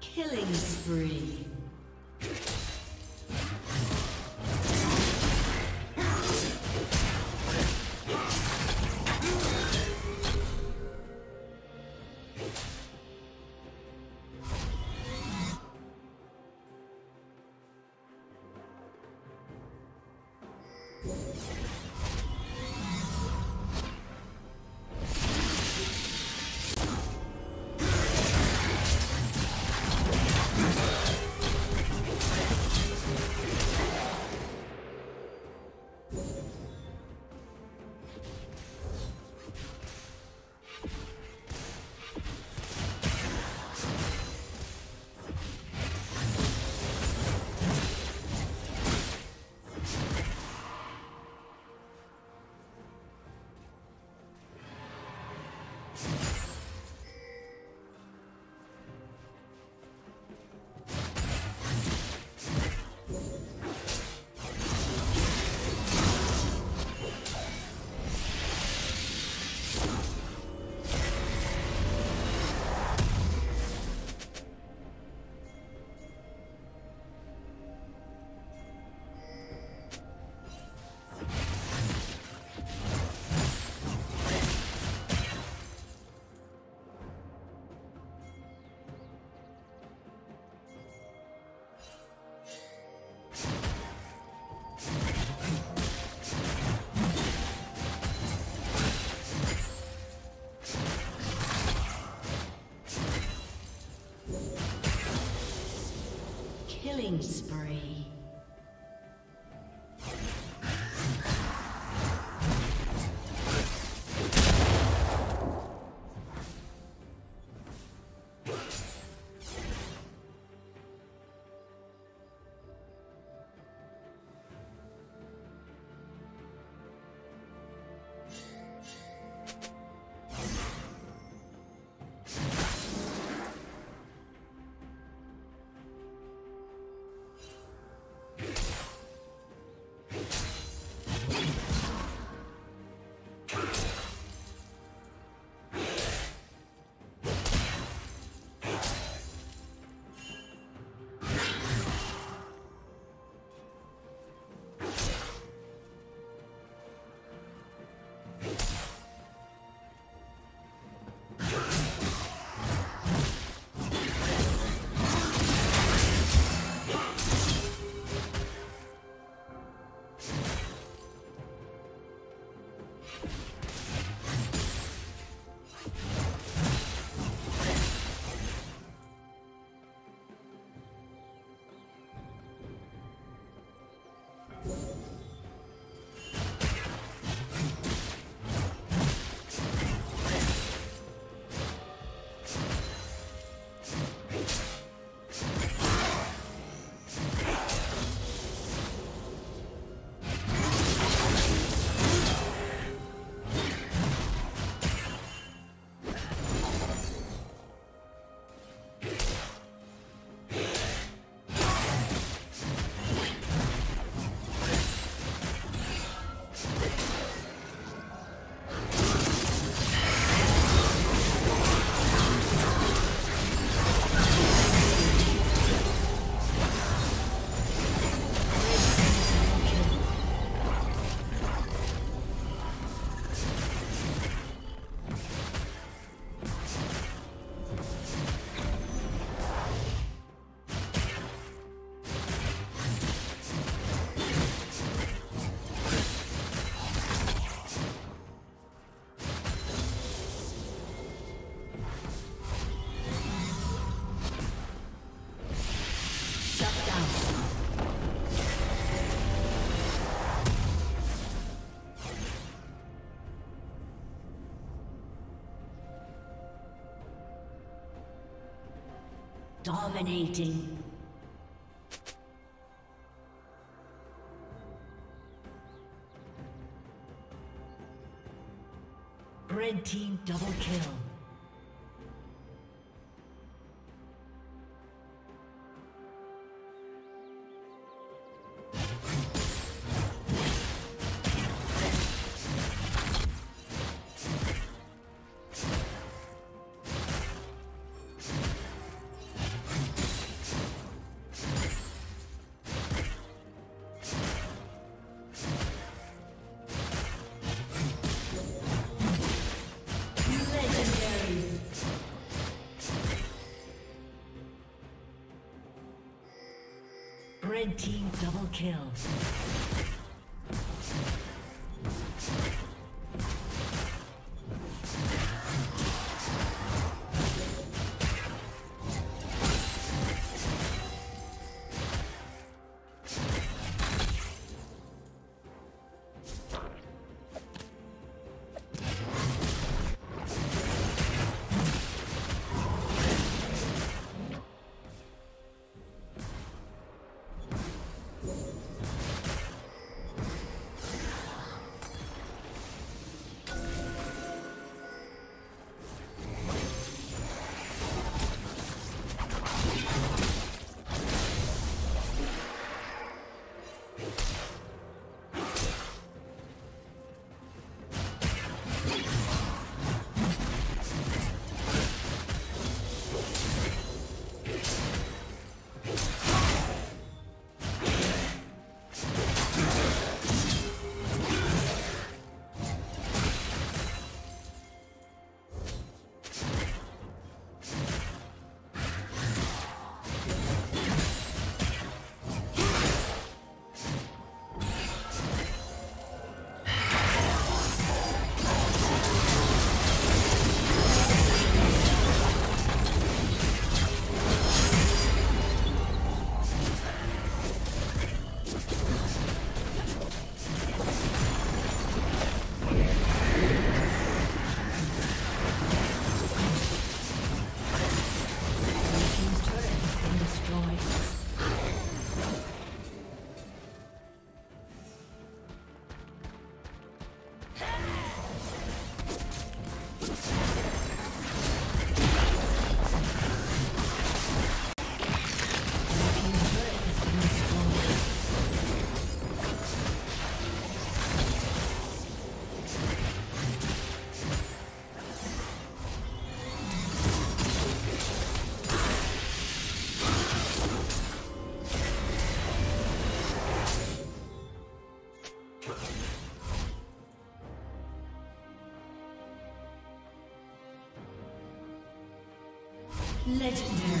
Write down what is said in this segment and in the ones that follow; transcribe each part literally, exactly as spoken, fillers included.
Killing spree. Killing spree. Dominating. Red team double kill. Red team double kill. Legendary.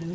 Blue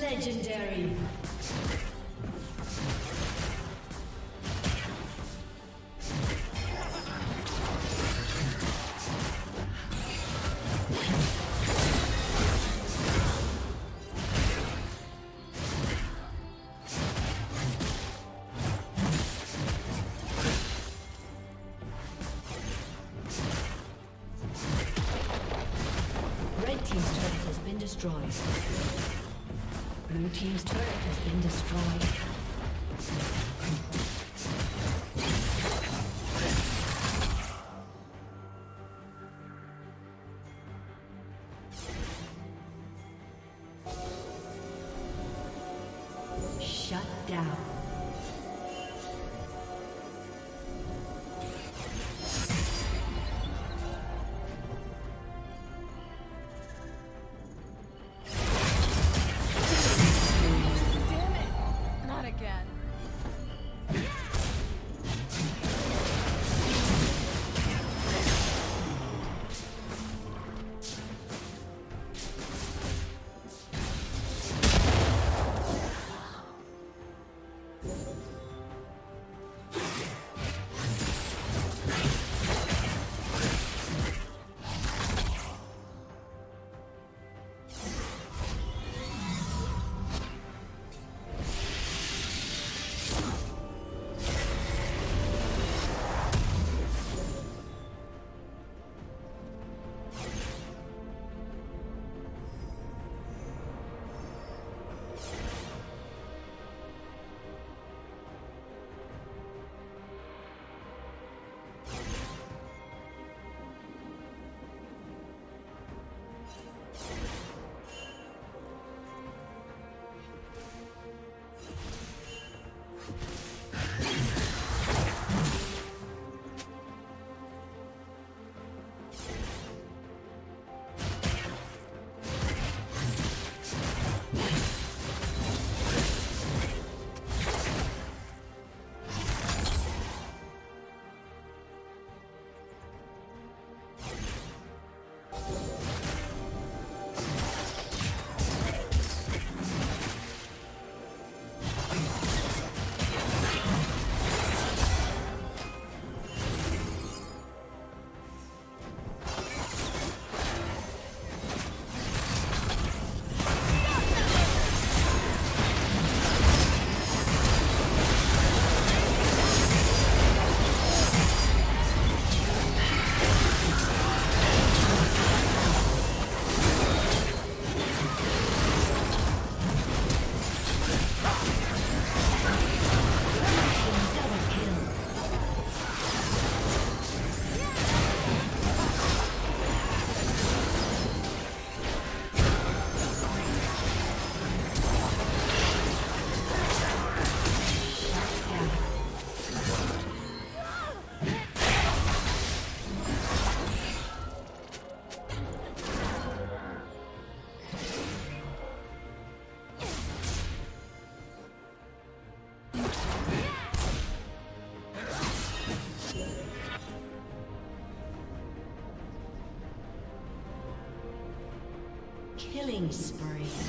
Legendary. Red team's turret has been destroyed. Blue team's turret has been destroyed. Killing spree. Yeah.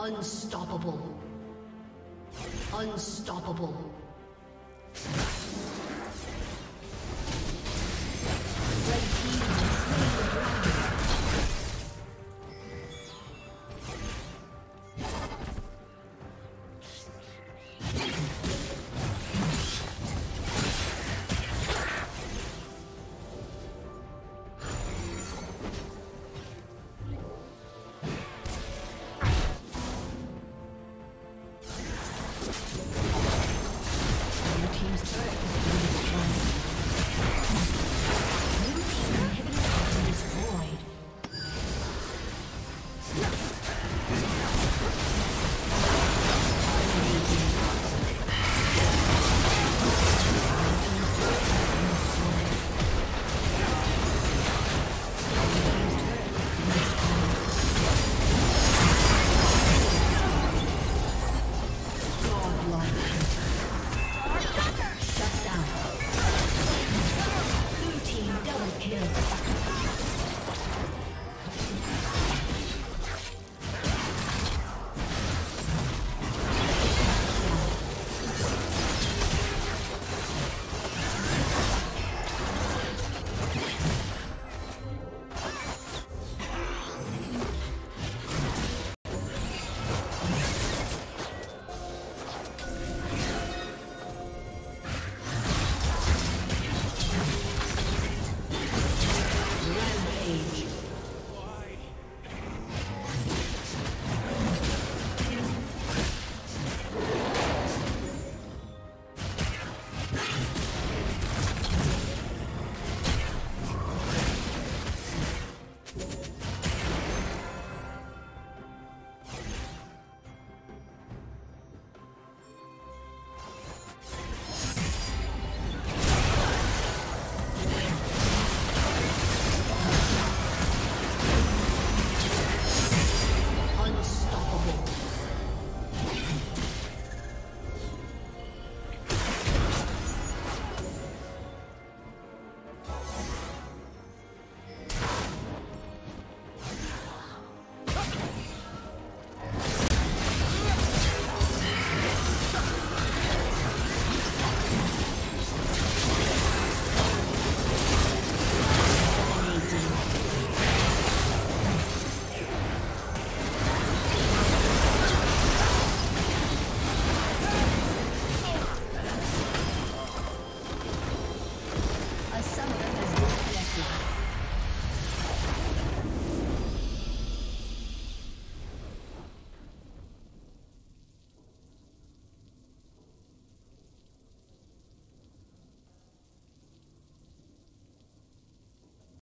Unstoppable. Unstoppable. Team's turret.